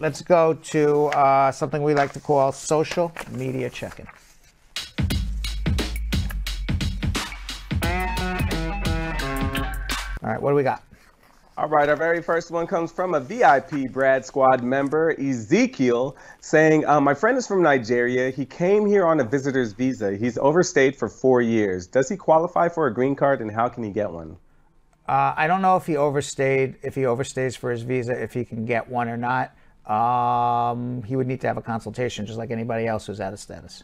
Let's go to something we like to call social media check-in. All right, what do we got? All right, our very first one comes from a VIP Brad Squad member, Ezekiel, saying, my friend is from Nigeria. He came here on a visitor's visa. He's overstayed for 4 years. Does he qualify for a green card, and how can he get one? I don't know if he overstayed, if he overstays for his visa, if he can get one or not. He would need to have a consultation, just like anybody else who's out of status.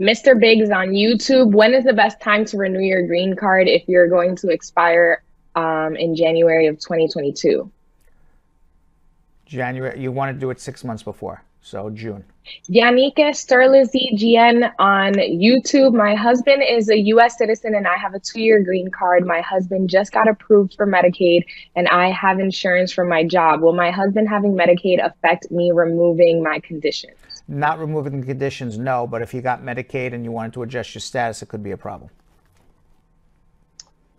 Mr. Biggs on YouTube, when is the best time to renew your green card if you're going to expire in January of 2022? January, you want to do it 6 months before, so June. Yannike Sterlizzi GN on YouTube, my husband is a U.S. citizen and I have a 2-year green card. My husband just got approved for Medicaid and I have insurance for my job. Will my husband having Medicaid affect me removing my conditions? Not removing the conditions, no, but if you got Medicaid and you wanted to adjust your status, it could be a problem.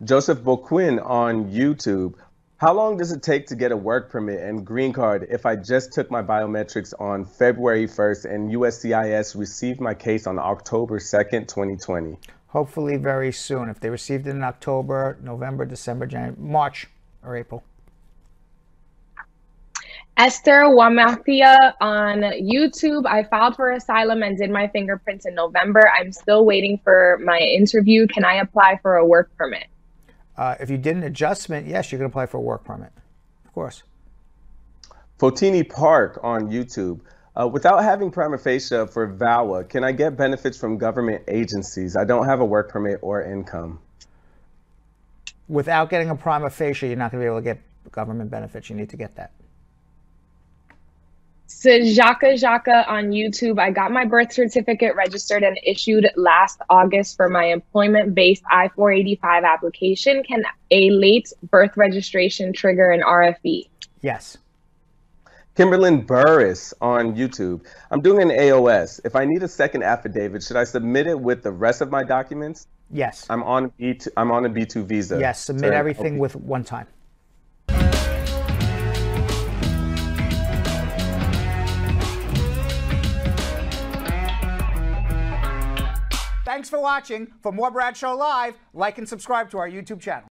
Joseph Boquin on YouTube, how long does it take to get a work permit and green card if I just took my biometrics on February 1st and USCIS received my case on October 2nd, 2020? Hopefully very soon. If they received it in October, November, December, January, March, or April. Esther Wamafia on YouTube. I filed for asylum and did my fingerprints in November. I'm still waiting for my interview. Can I apply for a work permit? If you did an adjustment, yes, you can apply for a work permit, of course. Fotini Park on YouTube. Without having prima facie for VAWA, can I get benefits from government agencies? I don't have a work permit or income. Without getting a prima facie, you're not going to be able to get government benefits. You need to get that. So Jaka on YouTube, I got my birth certificate registered and issued last August for my employment-based I-485 application. Can a late birth registration trigger an RFE? Yes. Kimberlyn Burris on YouTube, I'm doing an AOS. If I need a second affidavit, should I submit it with the rest of my documents? Yes. I'm on a B2 visa. Yes, submit everything with one time. Thanks for watching. For more Brad Show Live, like and subscribe to our YouTube channel.